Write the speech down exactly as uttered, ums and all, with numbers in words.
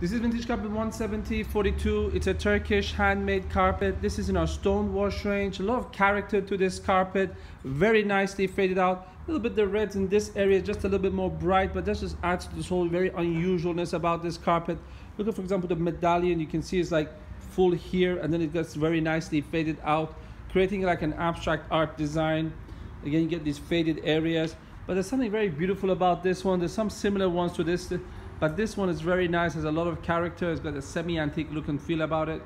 This is vintage carpet one seventy forty-two. It's a Turkish handmade carpet. This is in our Stonewash range. A lot of character to this carpet. Very nicely faded out. A little bit the reds in this area, just a little bit more bright, but that just adds to this whole very unusualness about this carpet. Look at, for example, the medallion. You can see it's like full here, and then it gets very nicely faded out, creating like an abstract art design. Again, you get these faded areas, but there's something very beautiful about this one. There's some similar ones to this, but this one is very nice, has a lot of character, it's got a semi-antique look and feel about it.